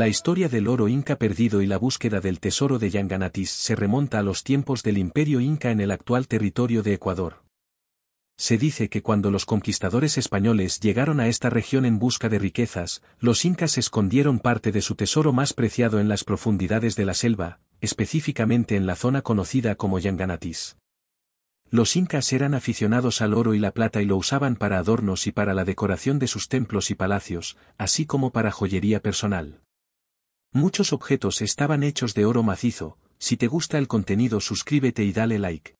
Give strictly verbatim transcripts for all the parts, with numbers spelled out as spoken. La historia del oro inca perdido y la búsqueda del tesoro de Llanganatis se remonta a los tiempos del Imperio Inca en el actual territorio de Ecuador. Se dice que cuando los conquistadores españoles llegaron a esta región en busca de riquezas, los incas escondieron parte de su tesoro más preciado en las profundidades de la selva, específicamente en la zona conocida como Llanganatis. Los incas eran aficionados al oro y la plata y lo usaban para adornos y para la decoración de sus templos y palacios, así como para joyería personal. Muchos objetos estaban hechos de oro macizo. Si te gusta el contenido, suscríbete y dale like.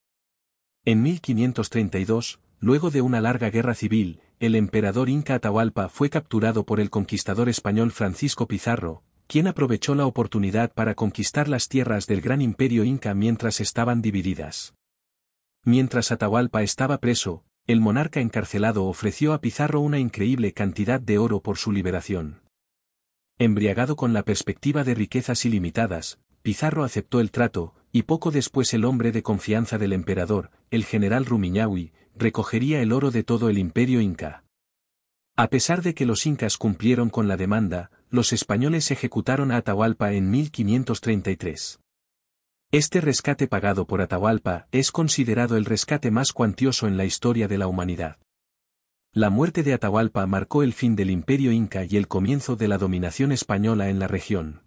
En mil quinientos treinta y dos, luego de una larga guerra civil, el emperador inca Atahualpa fue capturado por el conquistador español Francisco Pizarro, quien aprovechó la oportunidad para conquistar las tierras del gran imperio inca mientras estaban divididas. Mientras Atahualpa estaba preso, el monarca encarcelado ofreció a Pizarro una increíble cantidad de oro por su liberación. Embriagado con la perspectiva de riquezas ilimitadas, Pizarro aceptó el trato, y poco después el hombre de confianza del emperador, el general Rumiñahui, recogería el oro de todo el imperio inca. A pesar de que los incas cumplieron con la demanda, los españoles ejecutaron a Atahualpa en mil quinientos treinta y tres. Este rescate pagado por Atahualpa es considerado el rescate más cuantioso en la historia de la humanidad. La muerte de Atahualpa marcó el fin del Imperio Inca y el comienzo de la dominación española en la región.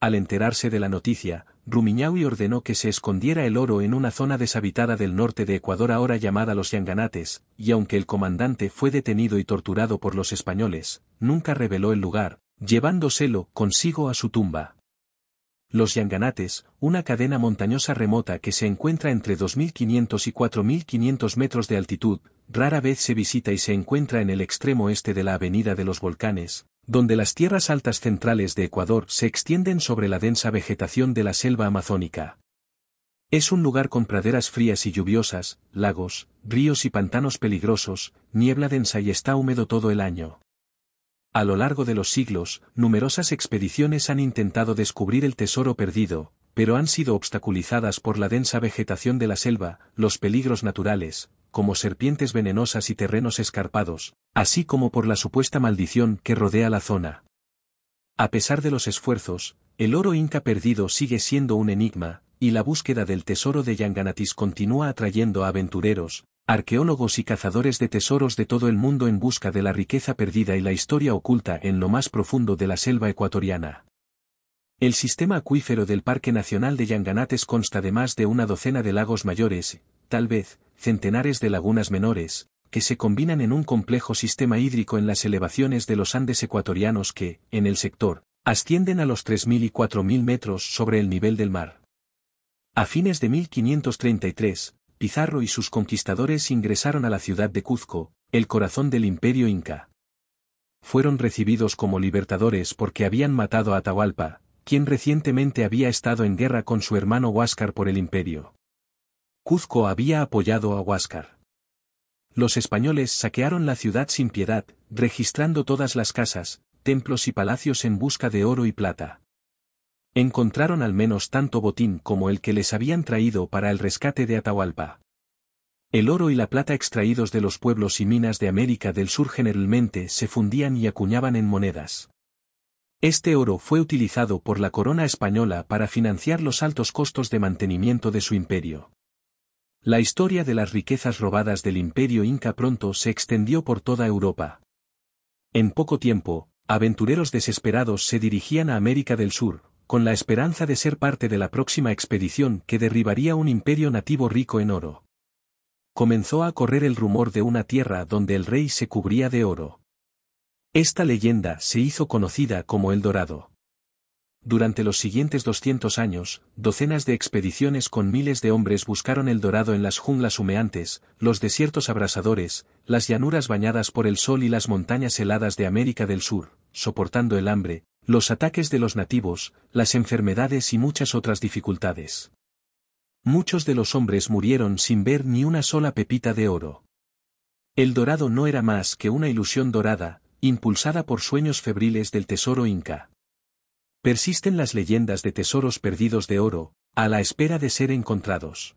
Al enterarse de la noticia, Rumiñahui ordenó que se escondiera el oro en una zona deshabitada del norte de Ecuador ahora llamada Los Llanganates, y aunque el comandante fue detenido y torturado por los españoles, nunca reveló el lugar, llevándoselo consigo a su tumba. Los Llanganates, una cadena montañosa remota que se encuentra entre dos mil quinientos y cuatro mil quinientos metros de altitud, rara vez se visita y se encuentra en el extremo este de la Avenida de los Volcanes, donde las tierras altas centrales de Ecuador se extienden sobre la densa vegetación de la selva amazónica. Es un lugar con praderas frías y lluviosas, lagos, ríos y pantanos peligrosos, niebla densa y está húmedo todo el año. A lo largo de los siglos, numerosas expediciones han intentado descubrir el tesoro perdido, pero han sido obstaculizadas por la densa vegetación de la selva, los peligros naturales, como serpientes venenosas y terrenos escarpados, así como por la supuesta maldición que rodea la zona. A pesar de los esfuerzos, el oro inca perdido sigue siendo un enigma, y la búsqueda del tesoro de Llanganatis continúa atrayendo a aventureros, arqueólogos y cazadores de tesoros de todo el mundo en busca de la riqueza perdida y la historia oculta en lo más profundo de la selva ecuatoriana. El sistema acuífero del Parque Nacional de Llanganates consta de más de una docena de lagos mayores, tal vez centenares de lagunas menores, que se combinan en un complejo sistema hídrico en las elevaciones de los Andes ecuatorianos que, en el sector, ascienden a los tres mil y cuatro mil metros sobre el nivel del mar. A fines de mil quinientos treinta y tres, Pizarro y sus conquistadores ingresaron a la ciudad de Cuzco, el corazón del imperio inca. Fueron recibidos como libertadores porque habían matado a Atahualpa, quien recientemente había estado en guerra con su hermano Huáscar por el imperio. Cuzco había apoyado a Huáscar. Los españoles saquearon la ciudad sin piedad, registrando todas las casas, templos y palacios en busca de oro y plata. Encontraron al menos tanto botín como el que les habían traído para el rescate de Atahualpa. El oro y la plata extraídos de los pueblos y minas de América del Sur generalmente se fundían y acuñaban en monedas. Este oro fue utilizado por la corona española para financiar los altos costos de mantenimiento de su imperio. La historia de las riquezas robadas del imperio inca pronto se extendió por toda Europa. En poco tiempo, aventureros desesperados se dirigían a América del Sur, con la esperanza de ser parte de la próxima expedición que derribaría un imperio nativo rico en oro. Comenzó a correr el rumor de una tierra donde el rey se cubría de oro. Esta leyenda se hizo conocida como El Dorado. Durante los siguientes doscientos años, docenas de expediciones con miles de hombres buscaron el dorado en las junglas humeantes, los desiertos abrasadores, las llanuras bañadas por el sol y las montañas heladas de América del Sur, soportando el hambre, los ataques de los nativos, las enfermedades y muchas otras dificultades. Muchos de los hombres murieron sin ver ni una sola pepita de oro. El dorado no era más que una ilusión dorada, impulsada por sueños febriles del tesoro inca. Persisten las leyendas de tesoros perdidos de oro, a la espera de ser encontrados.